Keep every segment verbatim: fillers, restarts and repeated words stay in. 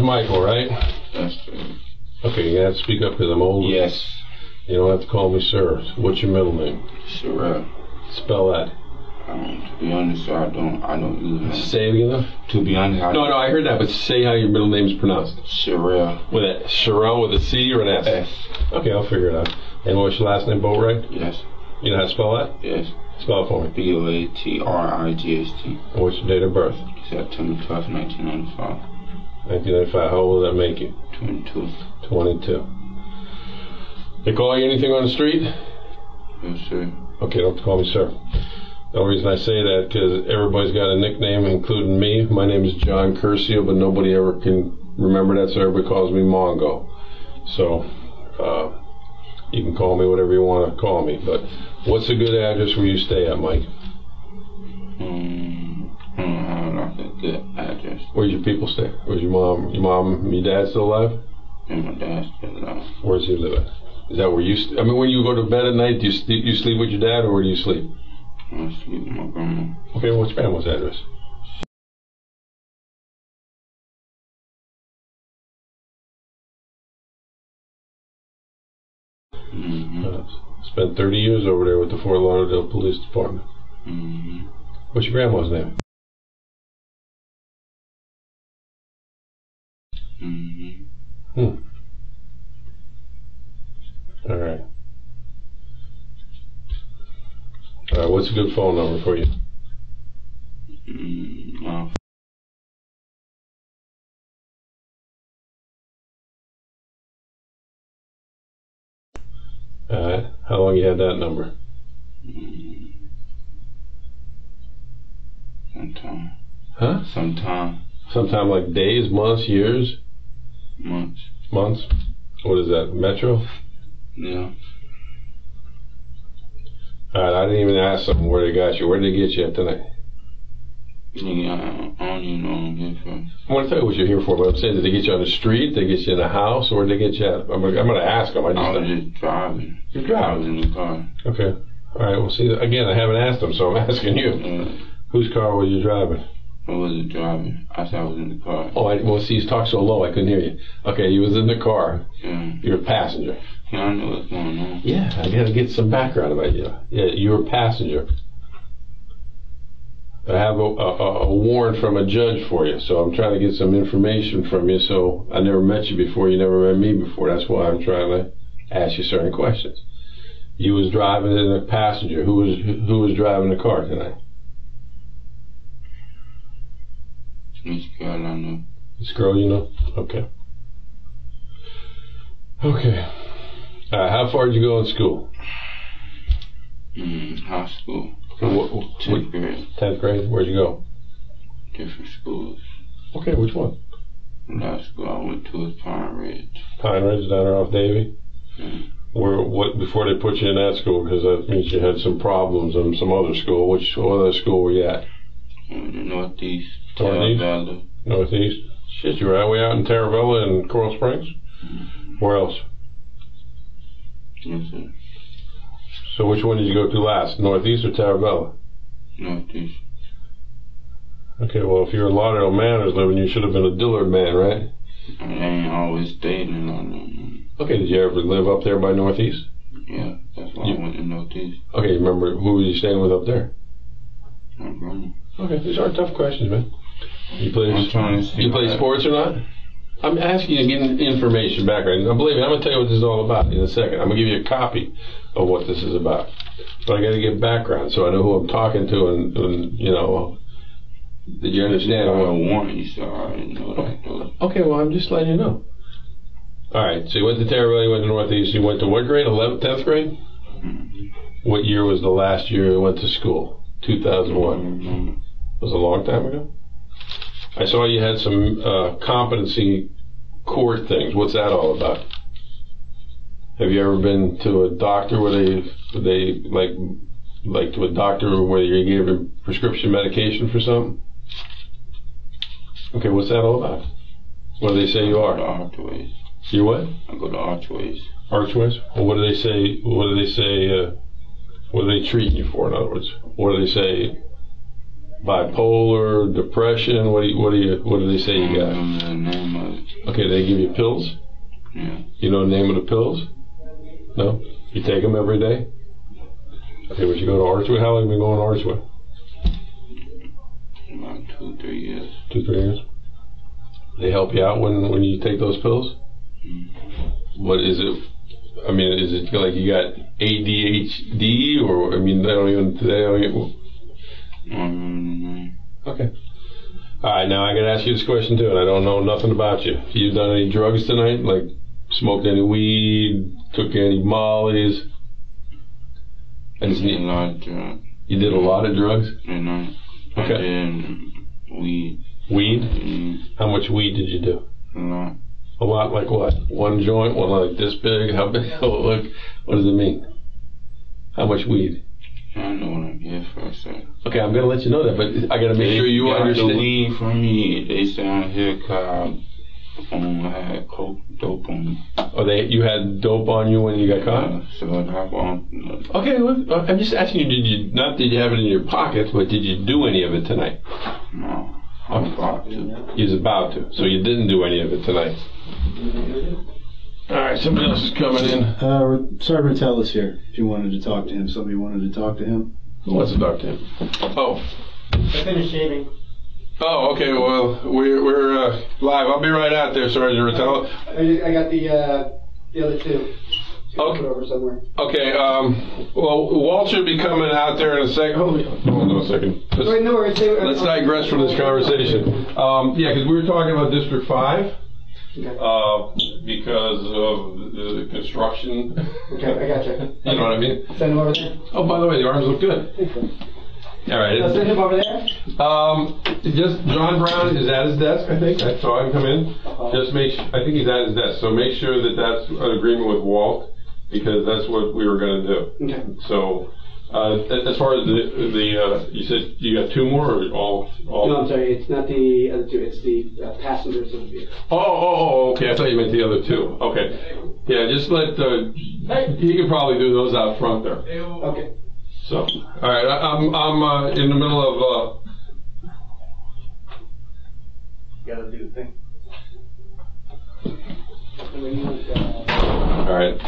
Michael, right? That's true. Okay, you have to speak up because I'm older. Yes. You don't have to call me sir. What's your middle name? Sherelle. Spell that. Um, to be honest, sir, I don't, I don't either. Say it again. To be honest, I no, no, I heard that, but say how your middle name is pronounced. Sherelle. With a Sherelle with a C or an S? S. Okay, I'll figure it out. And what's your last name, Boatwright? Yes. You know how to spell that? Yes. Spell it for me. B O A T R I G H T. And what's your date of birth? September twelfth, nineteen ninety-five. nineteen ninety-five, how old will that make you? twenty-two. twenty-two. They call you anything on the street? Yes, sir. Okay, don't call me sir. The only reason I say that because everybody's got a nickname, including me. My name is John Curcio, but nobody ever can remember that, so everybody calls me Mongo. So, uh, you can call me whatever you want to call me, but what's a good address where you stay at, Mike? Hmm, I don't know if that's good. Where's your people stay? Where's your mom? Your mom, your dad still alive? And my dad's still alive. Where's he live at? Is that where you? St I mean, when you go to bed at night, do you sleep? You sleep with your dad, or where do you sleep? I sleep with my grandma. Okay, what's your grandma's address? Mm-hmm. uh, spent thirty years over there with the Fort Lauderdale Police Department. Mm-hmm. What's your grandma's name? Mm-hmm. Hmm. All right. All right. What's a good phone number for you? Mm, wow. All right. How long you had that number? Mm. Sometime. Huh? Sometime. Sometime like days, months, years. Months. Months? What is that, Metro? Yeah. Alright, I didn't even ask them where they got you. Where did they get you at tonight? Yeah, I don't even know what I'm here for. I want to tell you what you're here for, but I'm saying, did they get you on the street? Did they get you in the house? Or did they get you at? I'm, I'm going to ask them. I just, I was just driving. You're driving? I was in the car. Okay. Alright, well, see, again, I haven't asked them, so I'm asking you. Yeah. Whose car were you driving? I wasn't driving. I said I was in the car. Oh, I, well, see, you talked so low, I couldn't hear you. Okay, you was in the car. Yeah. You were a passenger. Yeah, I knew what's going on. Yeah, I got to get some background about you. Yeah, you were a passenger. I have a, a, a warrant from a judge for you, so I'm trying to get some information from you. So I never met you before. You never met me before. That's why I'm trying to ask you certain questions. You was driving in a passenger. Who was who was driving the car tonight? East Carolina. This girl you know? Okay. Okay. Uh, how far did you go in school? Mm, high school. tenth grade. tenth grade? Where'd you go? Different schools. Okay, which one? Last school I went to was Pine Ridge. Pine Ridge down there off Davie? Mm. Where, what, before they put you in that school, because that means you had some problems in some other school. Which other school were you at? In the Northeast. Northeast? Taravella. Northeast? Shit, you were all the way out in Taravella and Coral Springs? Mm-hmm. Where else? Yes, sir. So which one did you go to last? Northeast or Taravella? Northeast. Okay, well, if you're a Lauderdale Manor living, you should have been a Dillard man, right? I ain't always stayed in Lauderdale. Okay, did you ever live up there by Northeast? Yeah, that's why you, I went to Northeast. Okay, remember, who were you staying with up there? My brother. Okay, these are tough questions, man. You play, you play sports or not? I'm asking you to get information back right now. Believe me, I'm going to tell you what this is all about in a second. I'm going to give you a copy of what this is about. But I got to get background so I know who I'm talking to and, and you know... Did you understand? I warned you, so I didn't know that. Okay, well, I'm just letting you know. All right, so you went to Taravella, you went to Northeast, you went to what grade? eleventh, tenth grade? Mm-hmm. What year was the last year you went to school? two thousand one. Mm-hmm. It was a long time ago. I saw you had some uh, competency core things. What's that all about? Have you ever been to a doctor where they, they like, like to a doctor where you gave a prescription medication for something? Okay, what's that all about? What do they say you are? I go to Archways. You what? I go to Archways. Archways? Well, what do they say, what do they say, uh, what do they treat you for, in other words? What do they say, bipolar, depression, what do you, what do you, what do they say you got? I don't know the name of it. Okay, they give you pills? Yeah. You know the name of the pills? No? You take them every day? Okay, would you go to Archway? How long have you been going to Archway? About two, three years. Two, three years. They help you out when when you take those pills. Mm-hmm. What is it? I mean, is it like you got A D H D or I mean, they don't even they don't even. Mm-hmm. Okay. All right, now I got to ask you this question too, and I don't know nothing about you. You done any drugs tonight? Like smoked any weed? Took any mollies? I just need a lot of drugs. You did a lot of drugs? I know. Okay. I did weed. Weed? Mm. How much weed did you do? A lot. A lot like what? One joint? One like this big? How big? Oh, look. What does it mean? How much weed? I don't know what I'm here for, sir. Okay, I'm going to let you know that, but I got to make they sure you understand. They got the weed from me. They sound here, called. Um, I had coke, dope on me. Oh, they, you had dope on you when you got caught? Yeah, so I'd hop on. Okay, well, I'm just asking you, did you, not did you have it in your pocket, but did you do any of it tonight? No, I'm okay. about to. He's about to, so you didn't do any of it tonight. All right, somebody else is coming in. Uh, Sergeant Retalis here, if you wanted to talk to him. Somebody wanted to talk to him? Who wants to talk to him? Oh. I finished shaving. Oh, okay, well, we're, we're uh, live. I'll be right out there, Sergeant Retalis. I, I got the uh, the other two. Okay. Over somewhere. Okay, um, well, Walt should be coming out there in a second. Hold on a second. Just, Wait, no worries. Let's digress from this conversation. Um, yeah, because we were talking about District five. Okay. Uh, because of the construction. Okay, I got you. You know what I mean? Send him over there. Oh, by the way, the arms look good. Thank you. All right. I'll send him over there. Um, just John Brown is at his desk, I think. I saw him come in. Uh-huh. Just make. Sh I think he's at his desk, so make sure that that's an agreement with Walt, because that's what we were going to do. Okay. So, uh, as far as the the uh, you said you got two more or all all. No, I'm sorry. It's not the other two. It's the uh, passengers of the vehicle. Oh, oh, oh, okay. I thought you meant the other two. Okay. Yeah, just let. Uh, he can probably do those out front there. Okay. So, all right, I, I'm I'm uh, in the middle of. Uh, Gotta do the thing. All right,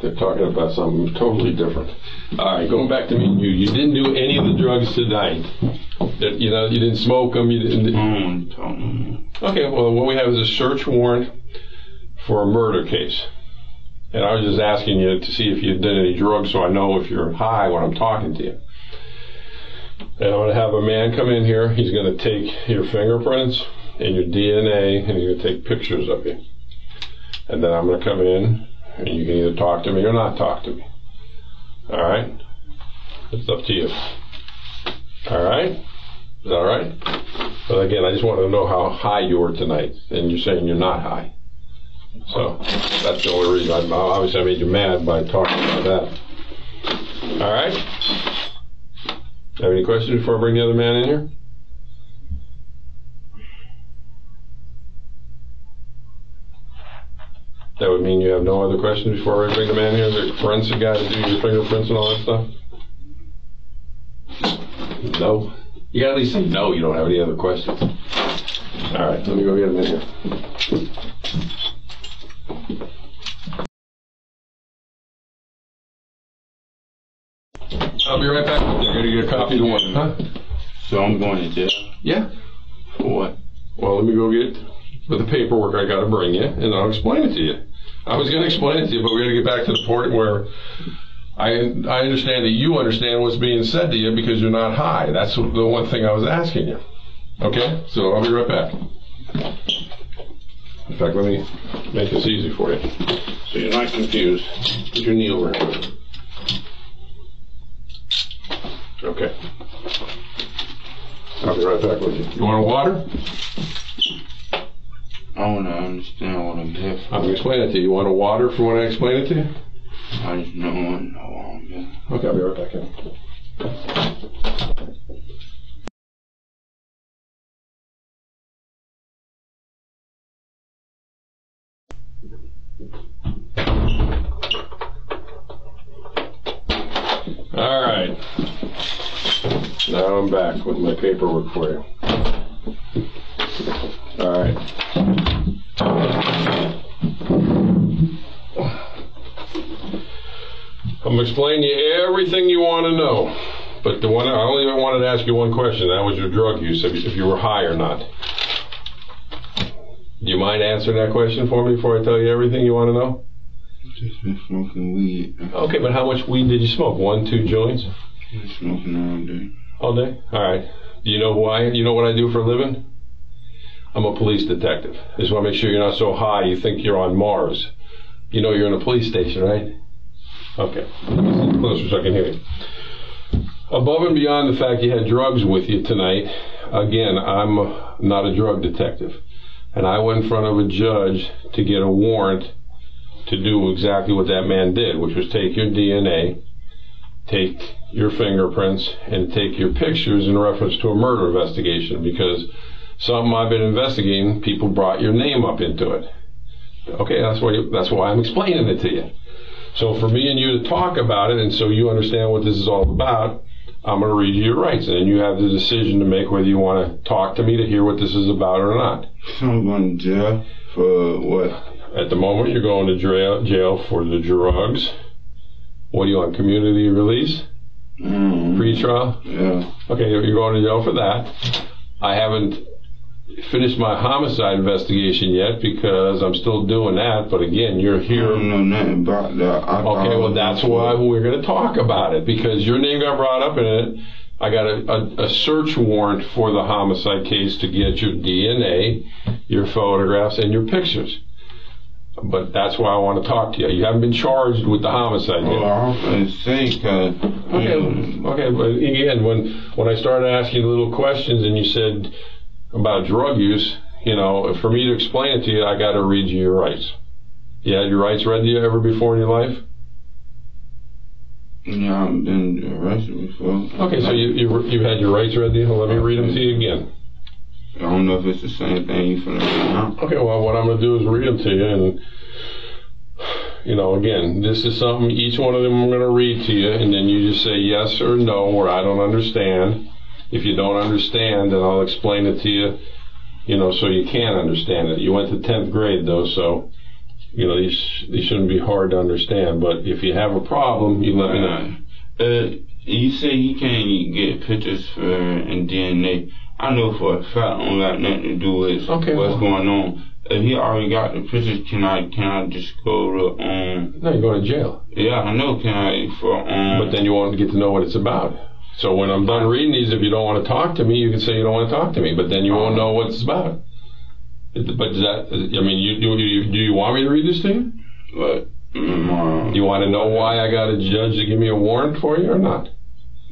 they're talking about something totally different. All right, going back to me and you, you didn't do any of the drugs tonight. That you know, you didn't smoke them. You didn't. Okay, well, what we have is a search warrant for a murder case. And I was just asking you to see if you did any drugs so I know if you're high when I'm talking to you. And I'm going to have a man come in here. He's going to take your fingerprints and your D N A, and he's going to take pictures of you. And then I'm going to come in, and you can either talk to me or not talk to me. All right? It's up to you. All right? Is that all right? But again, I just want to know how high you were tonight, and you're saying you're not high. So that's the only reason. I, obviously, I made you mad by talking about that. All right? Have any questions before I bring the other man in here? That would mean you have no other questions before I bring the man in here? Is there a forensic guy to do your fingerprints and all that stuff? No. You gotta at least say no, you don't have any other questions. All right, let me go get him in here. I'll be right back. You're going to get a copy of the one, huh? So I'm going to jail? Yeah. For what? Well, let me go get the paperwork I got to bring you, and I'll explain it to you. I was going to explain it to you, but we're going to get back to the point where I I understand that you understand what's being said to you because you're not high. That's the one thing I was asking you. Okay? So I'll be right back. In fact, let me make this easy for you so you're not confused. Put your knee over here. Okay. I'll be right back with you. You want a water? I want to understand what I'm here for. I'm explaining it to you. You want a water for when I explain it to you? I just don't want no longer. Okay, I'll be right back in. All right. Now I'm back with my paperwork for you. All right. I'm going to explain to you everything you want to know. But the one I only wanted to ask you one question. That was your drug use, if you were high or not. Do you mind answering that question for me before I tell you everything you want to know? Just been smoking weed. Okay, but how much weed did you smoke? One, two joints? Been smoking all day. All day? All right. Do you know why? You know what I do for a living? I'm a police detective. I just want to make sure you're not so high you think you're on Mars. You know you're in a police station, right? Okay. Let me sit closer so I can hear you. Above and beyond the fact you had drugs with you tonight, again, I'm not a drug detective. And I went in front of a judge to get a warrant to do exactly what that man did, which was take your D N A, take your fingerprints, and take your pictures in reference to a murder investigation, because something I've been investigating, people brought your name up into it. Okay, that's why, you, that's why I'm explaining it to you. So for me and you to talk about it, and so you understand what this is all about, I'm going to read you your rights, and then you have the decision to make whether you want to talk to me to hear what this is about or not. So I'm going to jail for what? At the moment, you're going to jail for the drugs. What do you want, community release? Mm-hmm. Pre-trial? Yeah. Okay, you're going to jail for that. I haven't finished my homicide investigation yet because I'm still doing that, but again, you're here. I don't know nothing about that. I okay, well, that's why we're going to talk about it, because your name got brought up in it. I got a, a, a search warrant for the homicide case to get your D N A, your photographs, and your pictures. But that's why I want to talk to you. You haven't been charged with the homicide yet. Well, I think, uh, okay, okay, but again, when, when I started asking you little questions and you said about drug use, you know, for me to explain it to you, I got to read you your rights. You had your rights read to you ever before in your life? Yeah, I've been arrested before. Okay, so you, you, you had your rights read to you? Let me read them to you again. I don't know if it's the same thing you finna do now. Okay, well, what I'm going to do is read them to you, and, you know, again, this is something, each one of them I'm going to read to you, and then you just say yes or no, or I don't understand. If you don't understand, then I'll explain it to you, you know, so you can understand it. You went to tenth grade, though, so, you know, these, these shouldn't be hard to understand, but if you have a problem, you let me know. Uh, you say you can't get pictures for, and D N A. I know for a fact I don't got nothing to do with okay, what's well. going on. If he already got the pictures, can I can I just go to um? No, you're going to jail. Yeah, I know. Can I for um? But then you want to get to know what it's about. So when I'm done reading these, if you don't want to talk to me, you can say you don't want to talk to me, but then you won't know what it's about. But is that, I mean, you, do, you, do you want me to read this to you? But, um, you want to know why I got a judge to give me a warrant for you or not?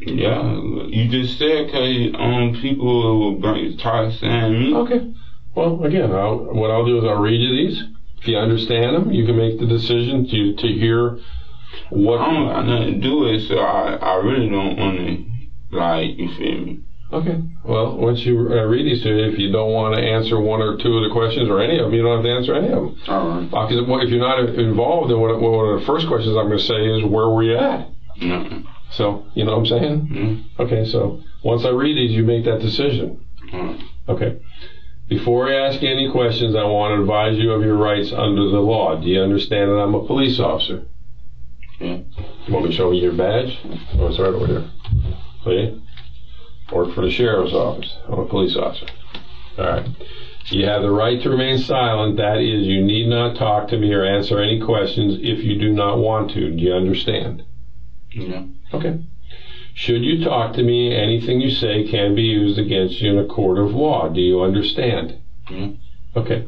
Yeah, you just said because um, people will start saying me. Okay. Well, again, I'll, what I'll do is I'll read you these. If you understand them, you can make the decision to, to hear what... I don't got nothing to do with it, so I, I really don't want to, like, you feel me? Okay. Well, once you uh, read these two, if you don't want to answer one or two of the questions or any of them, you don't have to answer any of them. All right. Because uh, if you're not involved, then what, one of the first questions I'm going to say is, where were you at? No. So, you know what I'm saying? Mm-hmm. Okay, so once I read these, you make that decision. Mm. Okay. Before I ask you any questions, I want to advise you of your rights under the law. Do you understand that I'm a police officer? Yeah. You want me to show you your badge? Oh, it's right over here. See? I work for the sheriff's office. I'm a police officer. All right. You have the right to remain silent. That is, you need not talk to me or answer any questions if you do not want to. Do you understand? Yeah. Okay. Should you talk to me, anything you say can be used against you in a court of law. Do you understand? Mm-hmm. Okay.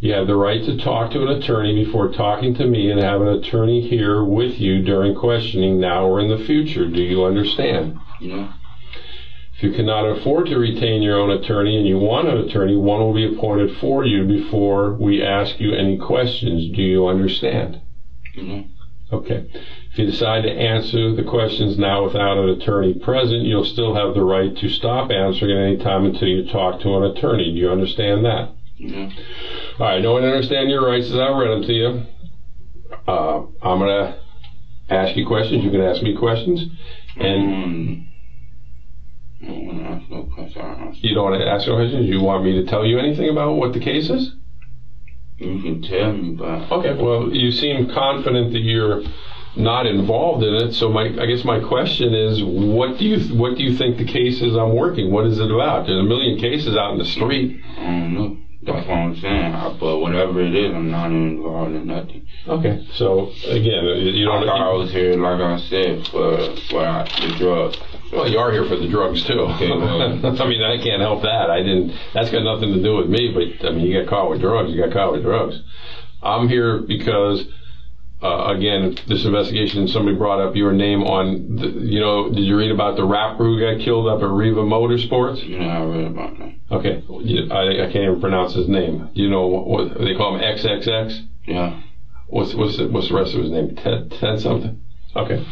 You have the right to talk to an attorney before talking to me and have an attorney here with you during questioning now or in the future. Do you understand? Yeah. If you cannot afford to retain your own attorney and you want an attorney, one will be appointed for you before we ask you any questions. Do you understand? Mm-hmm. Okay. If you decide to answer the questions now without an attorney present, you'll still have the right to stop answering at any time until you talk to an attorney. Do you understand that? Mm-hmm. All right. No one understands your rights as I read them to you. Uh, I'm going to ask you questions. You can ask me questions. And mm-hmm. I don't want to ask no questions. You don't want to ask no questions? You want me to tell you anything about what the case is? You can tell me about. Okay, well, you seem confident that you're not involved in it, so my, I guess my question is, what do you what do you think the case is I'm working? What is it about? There's a million cases out in the street. I don't know. That's what I'm saying. I, but whatever it is, I'm not involved in nothing. Okay, so, again, you don't... I thought you, I was here, like I said, for, for the drugs. Well, you are here for the drugs, too. Okay, well, I mean, I can't help that. I didn't... That's got nothing to do with me, but, I mean, you got caught with drugs. You got caught with drugs. I'm here because... Uh, again, this investigation, somebody brought up your name on, the, you know, did you read about the rapper who got killed up at Reva Motorsports? Yeah, I read about that. Okay. I, I can't even pronounce his name. You know, what, what they call him X X X? Yeah. What's what's the, what's the rest of his name? Ted, Ted something? Okay.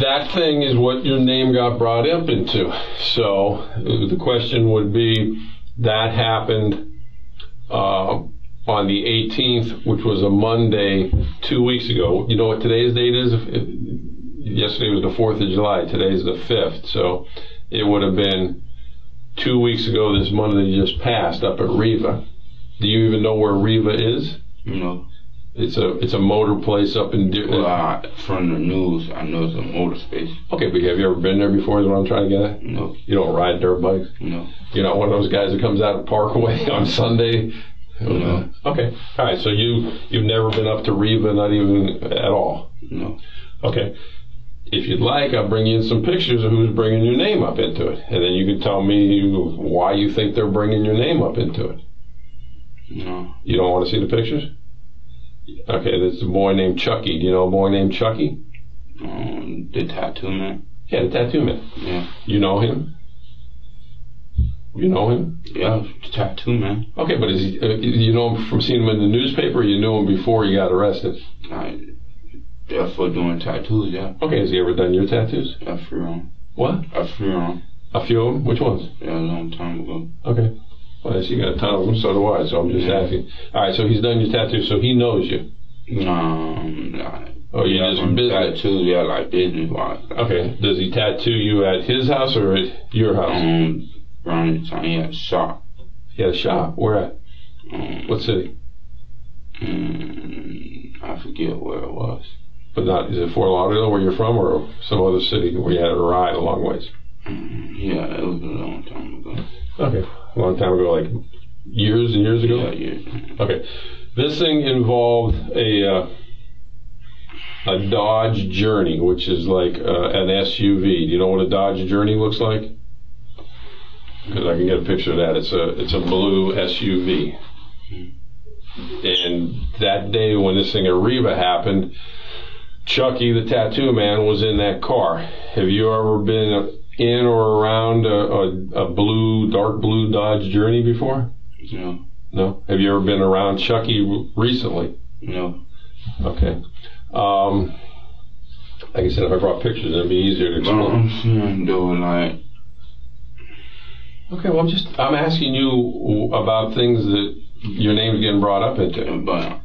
That thing is what your name got brought up into. So, the question would be, that happened... Uh, on the eighteenth, which was a Monday, two weeks ago. You know what today's date is? Yesterday was the fourth of July. Today's the fifth. So it would have been two weeks ago this Monday just passed up at Reva. Do you even know where Reva is? No. It's a it's a motor place up in... Well, uh, from the news, I know it's a motor space. Okay, but have you ever been there before is what I'm trying to get at? No. You don't ride dirt bikes? No. You're not one of those guys that comes out of Parkway on Sunday? No. Okay. All right. So you you've never been up to Reva, not even at all. No. Okay. If you'd like, I'll bring you in some pictures of who's bringing your name up into it, and then you can tell me why you think they're bringing your name up into it. No. You don't want to see the pictures? Okay. There's a boy named Chucky. Do you know a boy named Chucky? Um, the tattoo man. Yeah, the tattoo man. Yeah. You know him? You know him? Yeah, tattoo man. Okay, but is he, uh, you know him from seeing him in the newspaper, or you knew him before you got arrested? I, that's for doing tattoos, yeah. Okay, has he ever done your tattoos? A few of them. What? A few of them. A few of them? Which ones? Yeah, a long time ago. Okay. Well, you got a ton of them, so do I, so I'm just yeah. asking. All right, so he's done your tattoos, so he knows you? No, um, no. Oh, you yeah, just business? Tattoo, yeah, like business-wise. Okay, does he tattoo you at his house or at your house? Um, Around the time he had a shop. He had a shop? Where at? Um, what city? Um, I forget where it was. But not, is it Fort Lauderdale where you're from or some other city where you had a ride a long ways? Um, yeah, it was a long time ago. Okay. A long time ago, like years and years ago? Yeah, years. Okay. This thing involved a, uh, a Dodge Journey, which is like uh, an S U V. Do you know what a Dodge Journey looks like? Because I can get a picture of that. It's a, it's a blue S U V. And that day when this thing at Reva happened, Chucky, the tattoo man, was in that car. Have you ever been in or around a, a, a blue, dark blue Dodge Journey before? No. No? Have you ever been around Chucky recently? No. Okay. Um, like I said, if I brought pictures, it'd be easier to explain. I'm seeing doing like. Okay, well, I'm just, I'm asking you about things that your name's getting brought up into. But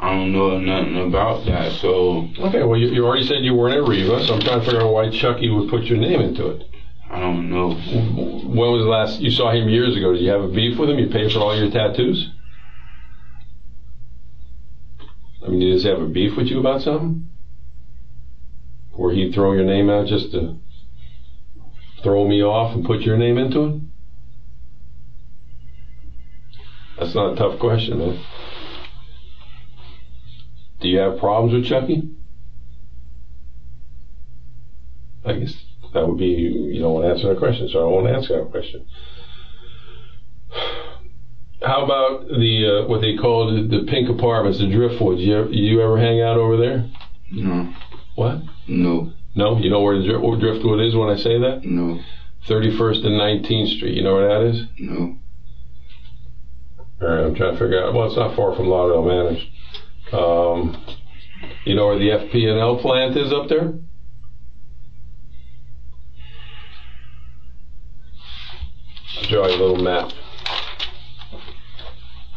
I don't know nothing about that, so. Okay, well, you, you already said you weren't at Reva, so I'm trying to figure out why Chucky would put your name into it. I don't know. When was the last, you saw him years ago, did you have a beef with him? You paid for all your tattoos? I mean, did he have a beef with you about something? Or he'd throw your name out just to throw me off and put your name into it? That's not a tough question, man. Do you have problems with Chucky? I guess that would be, you don't want to answer that question, so I won't answer that question. How about the, uh, what they call the, the pink apartments, the Driftwood? You ever, you ever hang out over there? No. What? No. No? You know where the Driftwood is when I say that? No. thirty-first and nineteenth street, you know where that is? No. All right, I'm trying to figure out, well, it's not far from Lauderdale Manor. Um, you know where the F P and L plant is up there? I'll draw you a little map.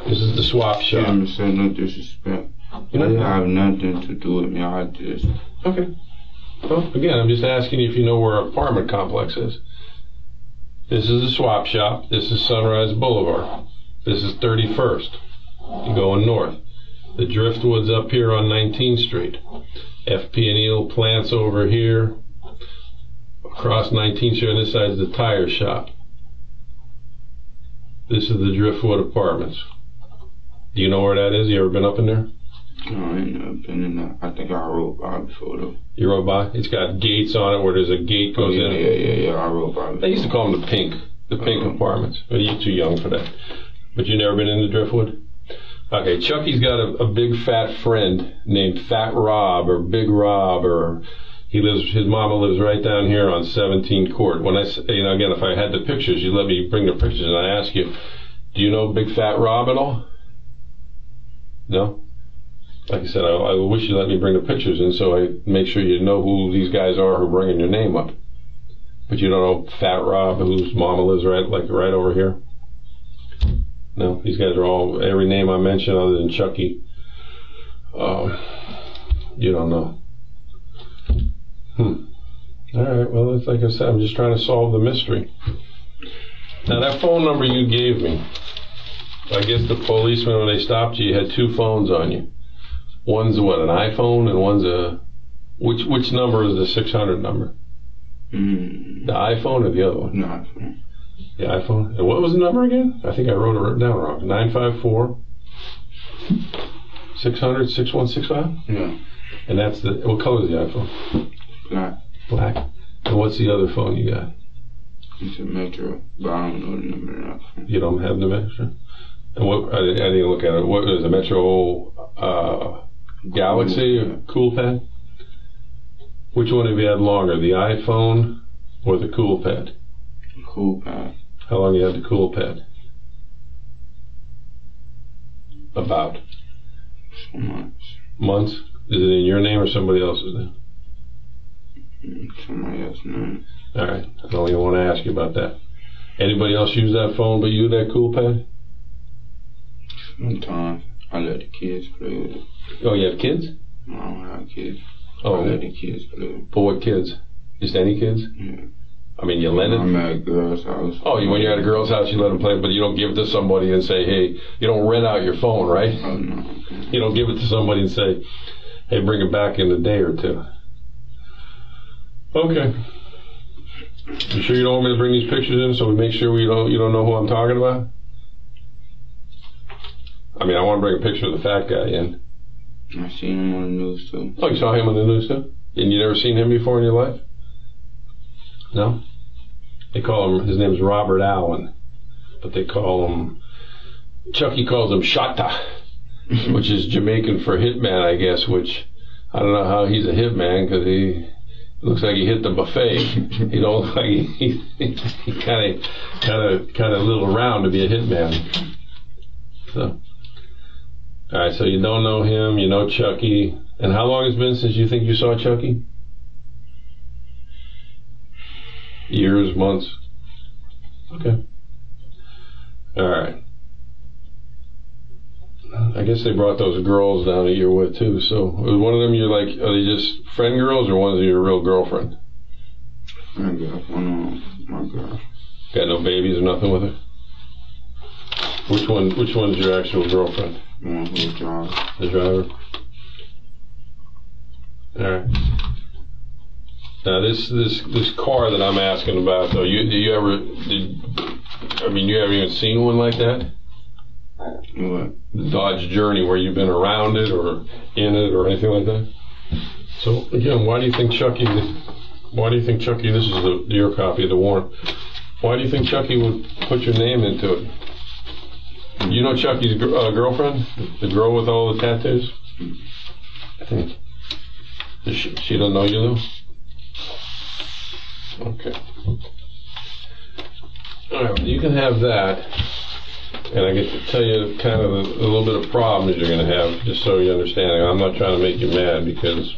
This is the swap shop. I'm saying no disrespect. You know, I have nothing to do with me, I just... Okay. Well, again, I'm just asking if you know where an apartment complex is. This is the swap shop. This is Sunrise Boulevard. This is thirty-first. You're going north. The Driftwood's up here on nineteenth street. F P and E plants over here. Across nineteenth street on this side is the tire shop. This is the Driftwood Apartments. Do you know where that is? You ever been up in there? No, I ain't never been in there. I think I rode by before though. You rode by? It's got gates on it where there's a gate goes oh, yeah, in. Yeah, yeah, yeah, I rode by before. They used to call them the pink, the pink uh-huh. apartments. But you're too young for that. But you've never been in the Driftwood? Okay, Chucky's got a, a big fat friend named Fat Rob or Big Rob, or he lives. His mama lives right down here on seventeenth court. When I, you know, again, if I had the pictures, you let me bring the pictures, and I ask you, do you know Big Fat Rob at all? No. Like I said, I, I wish you let me bring the pictures, and so I make sure you know who these guys are who are bringing your name up. But you don't know Fat Rob, whose mama lives right, like right over here. No, these guys are all, every name I mentioned other than Chucky, um, you don't know. Hmm. All right, well, it's like I said, I'm just trying to solve the mystery. Now, that phone number you gave me, I guess the policeman, when they stopped you, had two phones on you. One's what, an iPhone, and one's a, which which number is the six hundred number? Mm. The iPhone or the other one? No. The iPhone. And what was the number again? I think I wrote it down wrong. nine five four, six hundred, six one six five? Yeah. And that's the, what color is the iPhone? Black. Black. And what's the other phone you got? It's a Metro, but I don't know the number. You don't have the Metro? And what, I, I didn't look at it. What is a Metro uh, Galaxy or Cool Pad? Which one have you had longer, the iPhone or the Cool Pad? Cool Pad. How long you had the Cool Pad? About? Months. Months? Is it in your name or somebody else's name? Somebody else's name. All right. I don't even want to ask you about that. Anybody else use that phone but you, that Cool Pad? Sometimes. I let the kids play with it. Oh, you have kids? No, I don't have kids. Oh. I let the kids play with it. But what kids? Just any kids? Yeah. I mean, you lend it? I'm at a girl's house. Oh, you, when you're at a girl's house, you let them play, but you don't give it to somebody and say, hey, you don't rent out your phone, right? Oh, no. Okay. You don't give it to somebody and say, hey, bring it back in a day or two. Okay. You sure you don't want me to bring these pictures in so we make sure we don't, you don't know who I'm talking about? I mean, I want to bring a picture of the fat guy in. I seen him on the news too. Oh, you saw him on the news too? And you never seen him before in your life? No? They call him, his name's Robert Allen, but they call him, Chucky calls him Shotta, which is Jamaican for hitman, I guess, which I don't know how he's a hitman because he looks like he hit the buffet. He don't look like he kind of kind of kind of a little round to be a hitman. So, all right, so you don't know him, you know Chucky. And how long has it been since you think you saw Chucky? Years, months? Okay. All right. I guess they brought those girls down that you're with too. So was one of them you're like, are they just friend girls or one of them your real girlfriend? I got one of my girl. Got no babies or nothing with her? Which one? Which one's your actual girlfriend? Yeah, the driver. The driver. All right. Now this this this car that I'm asking about though, you do you ever? Did, I mean, you haven't even seen one like that. What? The Dodge Journey, where you've been around it or in it or anything like that. So again, why do you think Chucky? Why do you think Chucky? This is the, your copy of the warrant. Why do you think Chucky would put your name into it? You know Chucky's gr uh, girlfriend, the girl with all the tattoos. I think Does she, she doesn't know you though. Okay. All right, you can have that. And I get to tell you kind of a, a little bit of problems you're going to have, just so you understand. I'm not trying to make you mad because,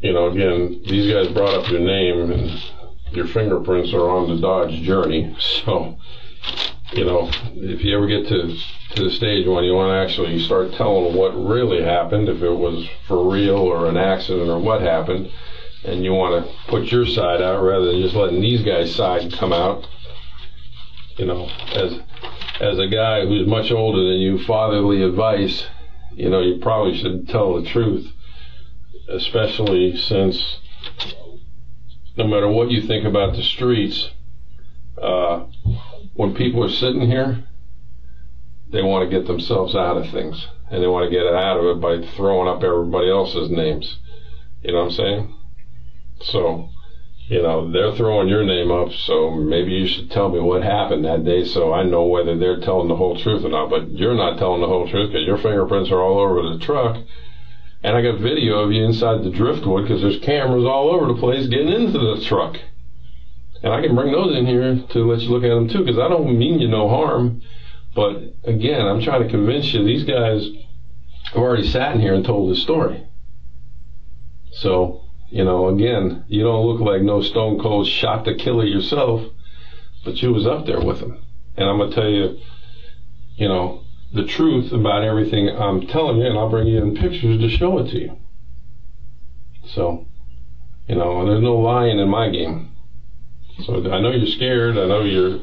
you know, again, these guys brought up your name and your fingerprints are on the Dodge Journey. So, you know, if you ever get to, to the stage when you want to actually start telling what really happened, if it was for real or an accident or what happened, and you want to put your side out rather than just letting these guys' side come out, you know, as as a guy who's much older than you, fatherly advice, you know, you probably should tell the truth, especially since no matter what you think about the streets, uh, when people are sitting here, they want to get themselves out of things, and they want to get it out of it by throwing up everybody else's names. You know what I'm saying? So, you know, they're throwing your name up, so maybe you should tell me what happened that day so I know whether they're telling the whole truth or not. But you're not telling the whole truth because your fingerprints are all over the truck. And I got video of you inside the Driftwood because there's cameras all over the place getting into the truck. And I can bring those in here to let you look at them too, because I don't mean you no harm. But again, I'm trying to convince you these guys have already sat in here and told this story. So, you know, again, you don't look like no stone cold shot to killer yourself, but you was up there with him. And I'm going to tell you, you know, the truth about everything I'm telling you, and I'll bring you in pictures to show it to you. So, you know, there's no lying in my game. So I know you're scared. I know you're,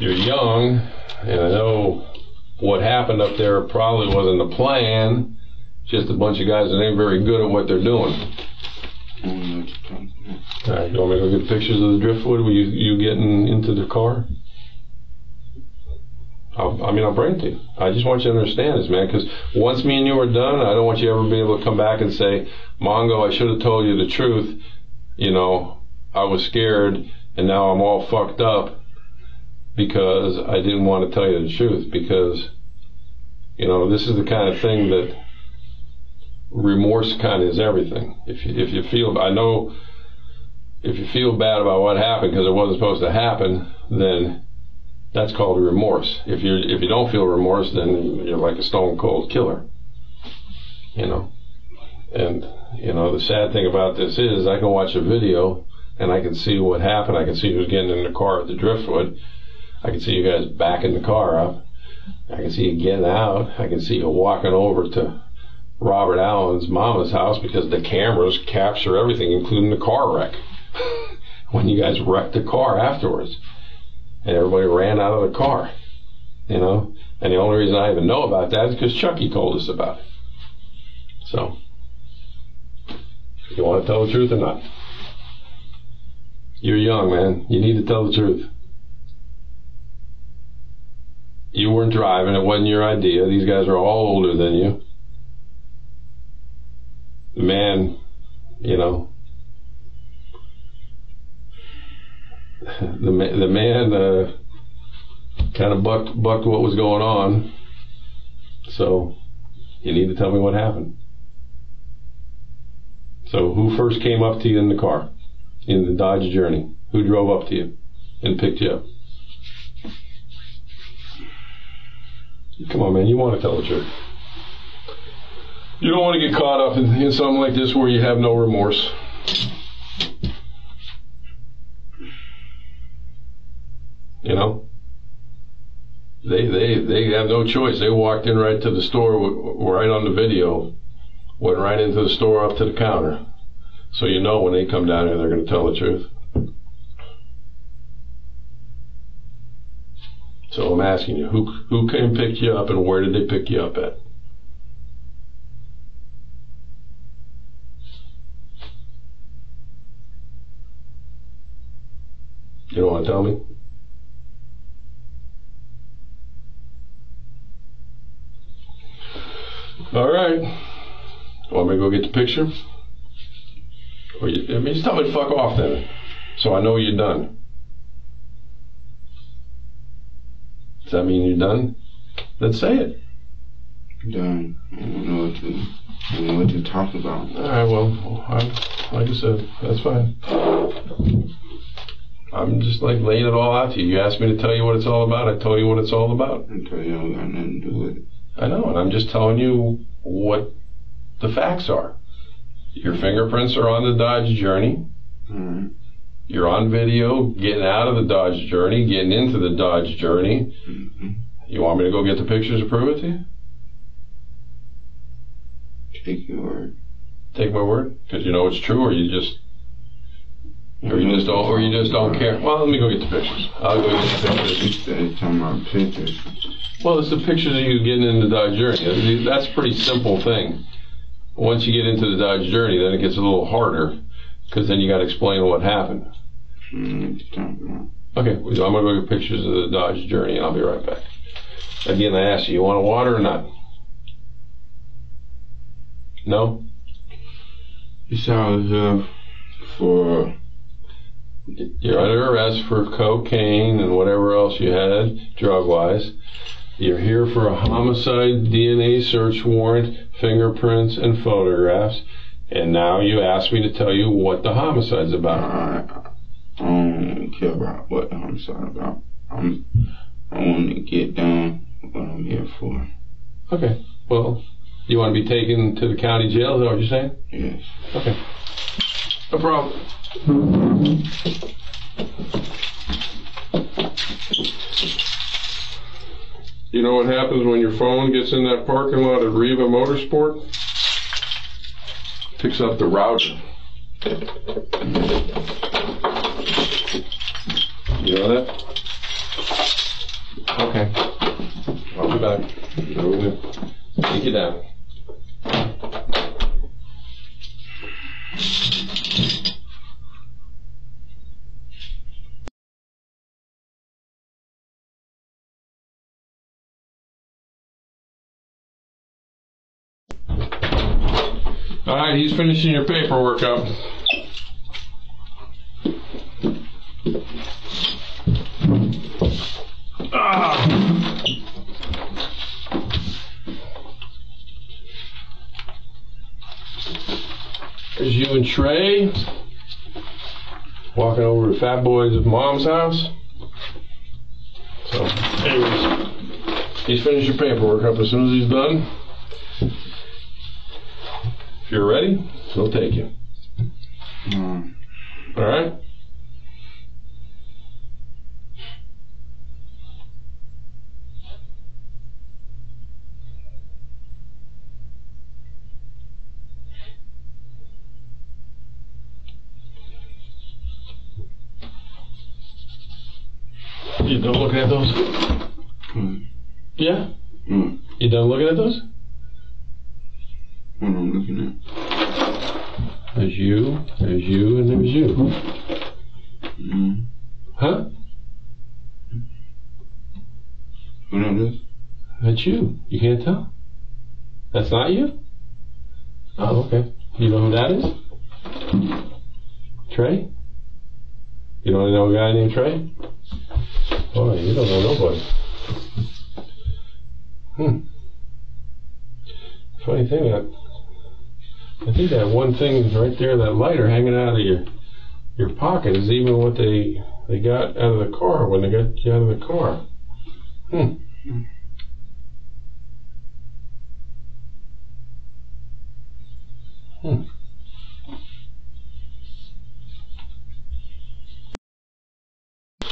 you're young, and I know what happened up there probably wasn't the plan, just a bunch of guys that ain't very good at what they're doing. Alright, you want me to go get pictures of the Driftwood? Were you, you getting into the car? I'll, I mean, I'll bring it to you. I just want you to understand this, man, because once me and you are done, I don't want you ever be able to come back and say, Mongo, I should have told you the truth. You know, I was scared, and now I'm all fucked up because I didn't want to tell you the truth. Because, you know, this is the kind of thing that remorse kind of is everything. If you, if you feel, I know, if you feel bad about what happened because it wasn't supposed to happen, then that's called remorse. If you if you don't feel remorse, then you're like a stone cold killer. You know, and you know the sad thing about this is I can watch a video and I can see what happened. I can see who's getting in the car at the Driftwood. I can see you guys backing the car up. I can see you getting out. I can see you walking over to Robert Allen's mama's house because the cameras capture everything, including the car wreck. When you guys wrecked the car afterwards, and everybody ran out of the car, you know. And the only reason I even know about that is because Chucky told us about it. So, you want to tell the truth or not? You're young, man. You need to tell the truth. You weren't driving. It wasn't your idea. These guys are all older than you. the man, you know, the man, the man uh, kind of bucked, bucked what was going on. So you need to tell me what happened. So who first came up to you in the car, in the Dodge Journey? Who drove up to you and picked you up? Come on, man, you want to tell the truth. You don't want to get caught up in, in something like this where you have no remorse. You know? They, they, they have no choice. They walked in right to the store, right on the video, went right into the store up to the counter. So you know when they come down here, they're going to tell the truth. So I'm asking you, who, who came and picked you up and where did they pick you up at? You don't want to tell me? All right. Want me to go get the picture? Or you, I mean, just tell me to fuck off then, so I know you're done. Does that mean you're done? Let's say it. I'm done. I don't know what to, I don't know what to talk about. All right. Well, I'm, like I said, that's fine. I'm just like laying it all out to you. You asked me to tell you what it's all about. I told you what it's all about. I told you I got nothing to do with it. I know, and I'm just telling you what the facts are. Your fingerprints are on the Dodge Journey. All right. You're on video getting out of the Dodge Journey, getting into the Dodge Journey. Mm-hmm. You want me to go get the pictures to prove it to you? Take your word. Take my word? Because you know it's true, or you just, or you just don't, or you just don't care. Well, let me go get the pictures. I'll go get the pictures. It's on my pictures. Well, it's the pictures of you getting into the Dodge Journey. That's a pretty simple thing. Once you get into the Dodge Journey, then it gets a little harder, because then you got to explain what happened. Mm-hmm. Okay, so I'm going to go get pictures of the Dodge Journey, and I'll be right back. Again, I asked you, you want water or not? No? You sound uh, for... You're under arrest for cocaine and whatever else you had, drug-wise. You're here for a homicide, D N A search warrant, fingerprints, and photographs. And now you asked me to tell you what the homicide's about. I don't care about what the homicide's about. I'm, I want to get down what I'm here for. Okay. Well, you want to be taken to the county jail? Is that what you're saying? Yes. Okay. No problem. You know what happens when your phone gets in that parking lot at Reva Motorsport? Picks up the router. You know that? Okay. I'll be back. Take it down. All right, he's finishing your paperwork up. Ah. There's you and Trey walking over to Fat Boy's mom's house. So, anyways, he's finished your paperwork up. As soon as he's done, if you're ready, he'll take you. Mm. All right? You done looking at those? Mm. Yeah? Mm. You done looking at those? What am I looking at? There's you, there's you, and there's you. Mm. Huh? What is this? That's you. You can't tell? That's not you? Oh, okay. You know who that is? Trey? You don't know a guy named Trey? Boy, you don't know nobody. Hmm. Funny thing, that I think that one thing right there, that lighter hanging out of your your pocket, is even what they they got out of the car when they got you out of the car. Hmm. Hmm.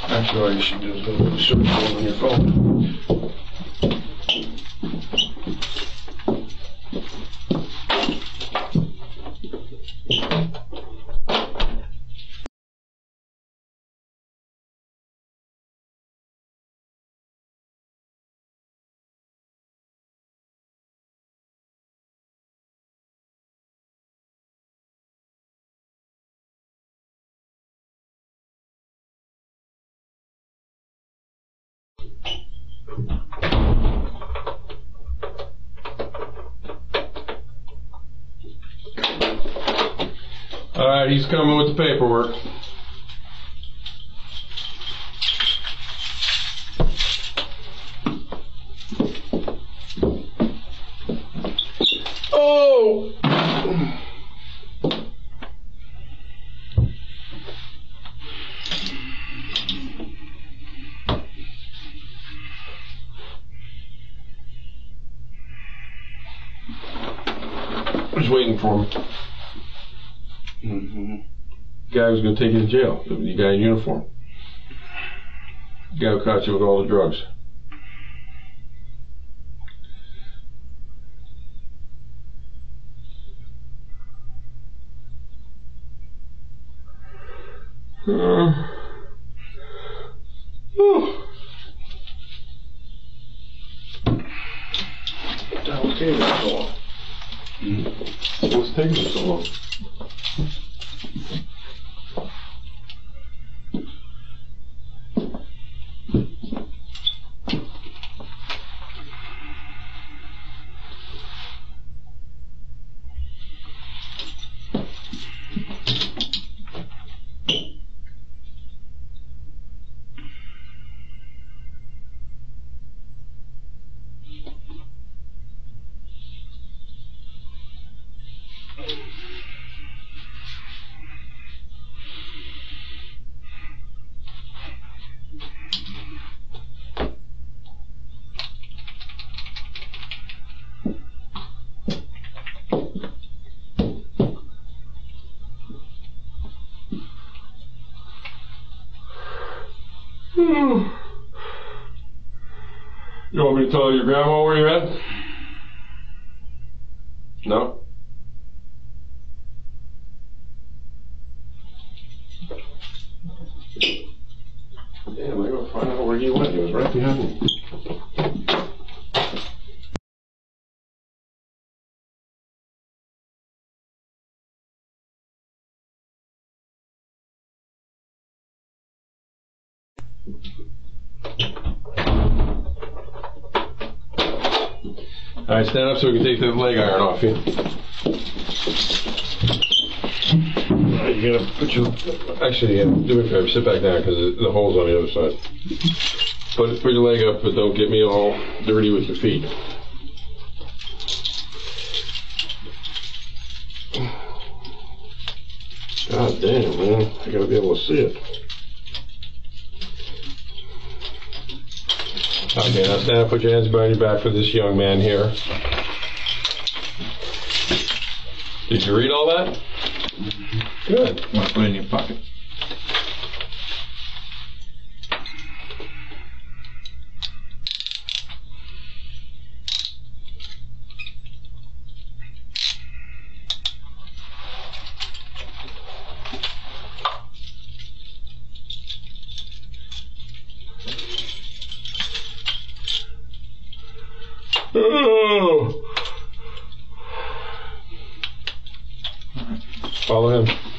Actually, you should just go to the search on your phone. Alright, he's coming with the paperwork. Oh! I was waiting for him. Mm-hmm. Guy was going to take you to jail. The guy in uniform. The guy who caught you with all the drugs. Uh, oh. Don't take it so long. Mm-hmm. What's taking it so long? You want me to tell your grandma where you're at? No? Damn, I gotta find out where he went. He was right behind me. Alright, stand up so we can take that leg iron off you. Alright, you gotta put your... Actually, yeah, do me a favor, sit back down because the hole's on the other side. Put, put your leg up, but don't get me all dirty with your feet. God damn, man. I gotta be able to see it. Okay, now stand up, put your hands behind your back for this young man here. Did you read all that? Mm-hmm. Good. Want to put it in your pocket? Follow him.